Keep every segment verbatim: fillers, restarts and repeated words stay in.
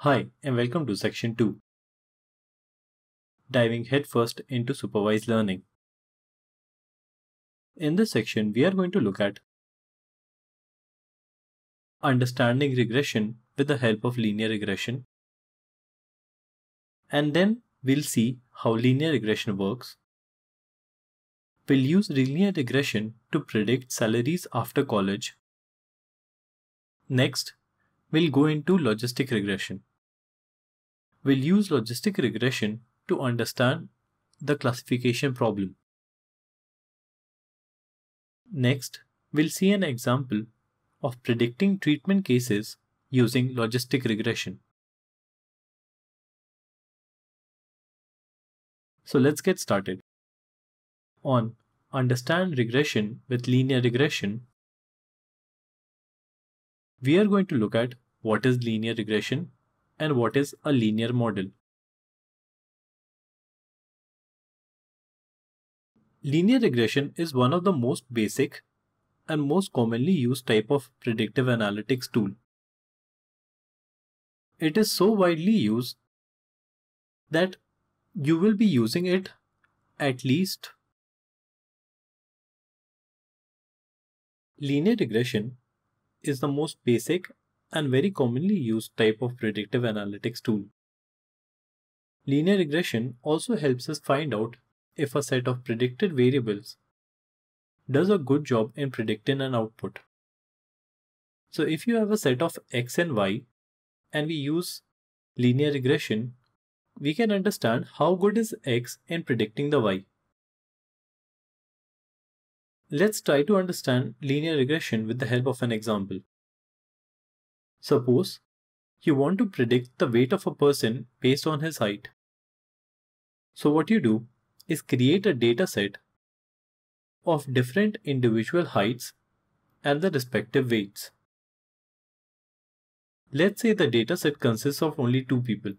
Hi and welcome to section two. Diving headfirst into supervised learning. In this section we are going to look at understanding regression with the help of linear regression, and then we'll see how linear regression works. We'll use linear regression to predict salaries after college. Next, we'll go into logistic regression. We'll use logistic regression to understand the classification problem. Next, we'll see an example of predicting treatment cases using logistic regression. So let's get started on Understand Regression with Linear Regression. We are going to look at what is linear regression and what is a linear model. Linear regression is one of the most basic and most commonly used type of predictive analytics tool. It is so widely used that you will be using it at least. Linear regression is the most basic and very commonly used type of predictive analytics tool. Linear regression also helps us find out if a set of predicted variables does a good job in predicting an output. So if you have a set of x and y and we use linear regression, we can understand how good is x in predicting the y. Let's try to understand linear regression with the help of an example. Suppose you want to predict the weight of a person based on his height. So what you do is create a data set of different individual heights and the respective weights. Let's say the data set consists of only two people.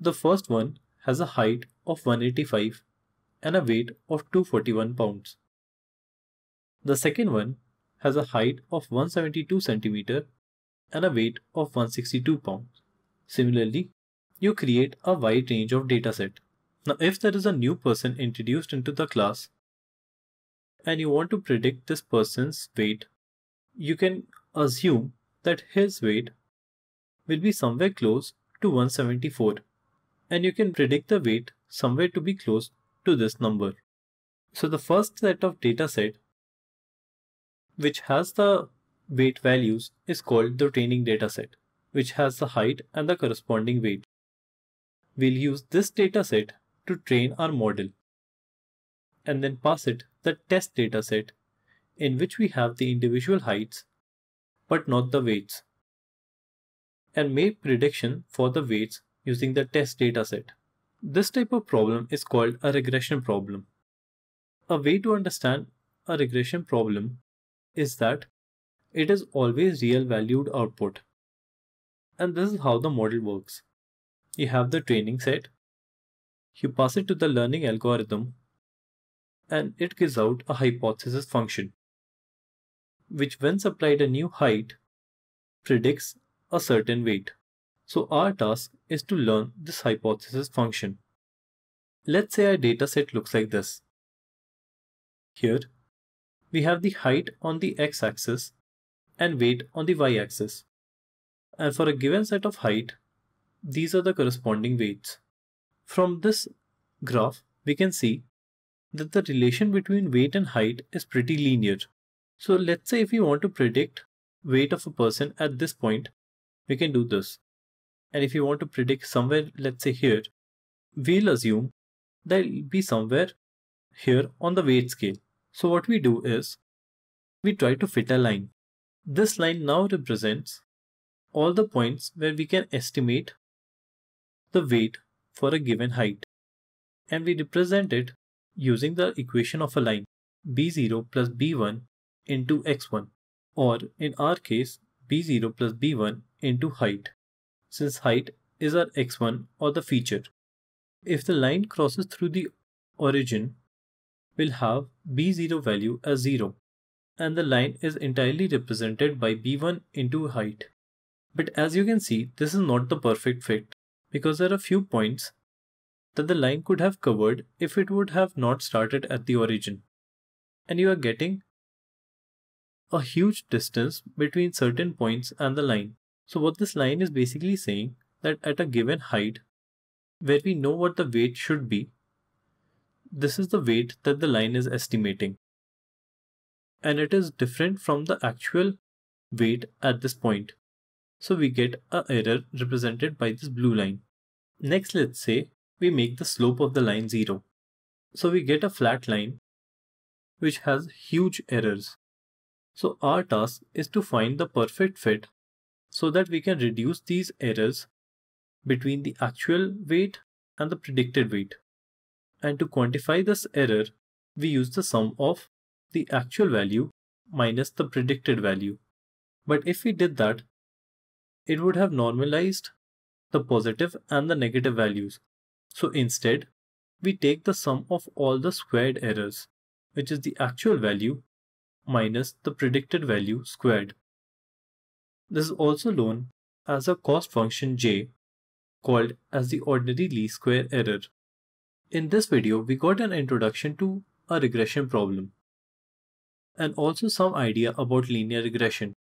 The first one has a height of one eighty-five and a weight of two hundred forty-one pounds. The second one has a height of one hundred seventy-two centimeters and a weight of one hundred sixty-two pounds. Similarly, you create a wide range of data set. Now, if there is a new person introduced into the class and you want to predict this person's weight, you can assume that his weight will be somewhere close to one hundred seventy-four, and you can predict the weight somewhere to be close to this number. So the first set of data set which has the weight values is called the training data set, which has the height and the corresponding weight. We'll use this data set to train our model and then pass it the test data set in which we have the individual heights but not the weights, and make prediction for the weights using the test data set. This type of problem is called a regression problem. A way to understand a regression problem is that it is always real valued output. And this is how the model works. You have the training set, you pass it to the learning algorithm, and it gives out a hypothesis function, which when supplied a new height, predicts a certain weight. So our task is to learn this hypothesis function. Let's say our dataset looks like this. Here, we have the height on the x-axis and weight on the y-axis. And for a given set of height, these are the corresponding weights. From this graph, we can see that the relation between weight and height is pretty linear. So let's say if we want to predict weight of a person at this point, we can do this. And if you want to predict somewhere, let's say here, we'll assume that it'll be somewhere here on the weight scale. So what we do is, we try to fit a line. This line now represents all the points where we can estimate the weight for a given height. And we represent it using the equation of a line, b zero plus b one into x one, or in our case, b zero plus b one into height, since height is our x one or the feature. If the line crosses through the origin, we'll have b zero value as zero, and the line is entirely represented by b one into height. But as you can see, this is not the perfect fit because there are few points that the line could have covered if it would have not started at the origin. And you are getting a huge distance between certain points and the line. So what this line is basically saying that at a given height where we know what the weight should be, this is the weight that the line is estimating. And it is different from the actual weight at this point. So we get an error represented by this blue line. Next, let's say we make the slope of the line zero. So we get a flat line which has huge errors. So our task is to find the perfect fit so that we can reduce these errors between the actual weight and the predicted weight. And to quantify this error, we use the sum of the actual value minus the predicted value. But if we did that, it would have normalized the positive and the negative values. So instead, we take the sum of all the squared errors, which is the actual value minus the predicted value squared. This is also known as a cost function j, called as the ordinary least square error. In this video, we got an introduction to a regression problem and also some idea about linear regression.